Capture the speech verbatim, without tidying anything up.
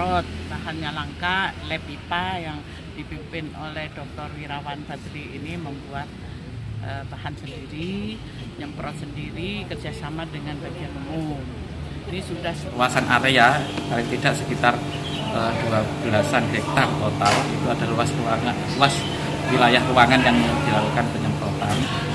Jarot. Bahannya langka, lab I P A yang dipimpin oleh Doktor Wirawan Badri ini membuat uh, bahan sendiri, nyemprot sendiri, kerjasama dengan bagian umum. Ini sudah luasan area, paling tidak sekitar uh, dua belasan hektar total. Itu adalah luas ruangan, luas wilayah ruangan yang dilakukan penyemprotan.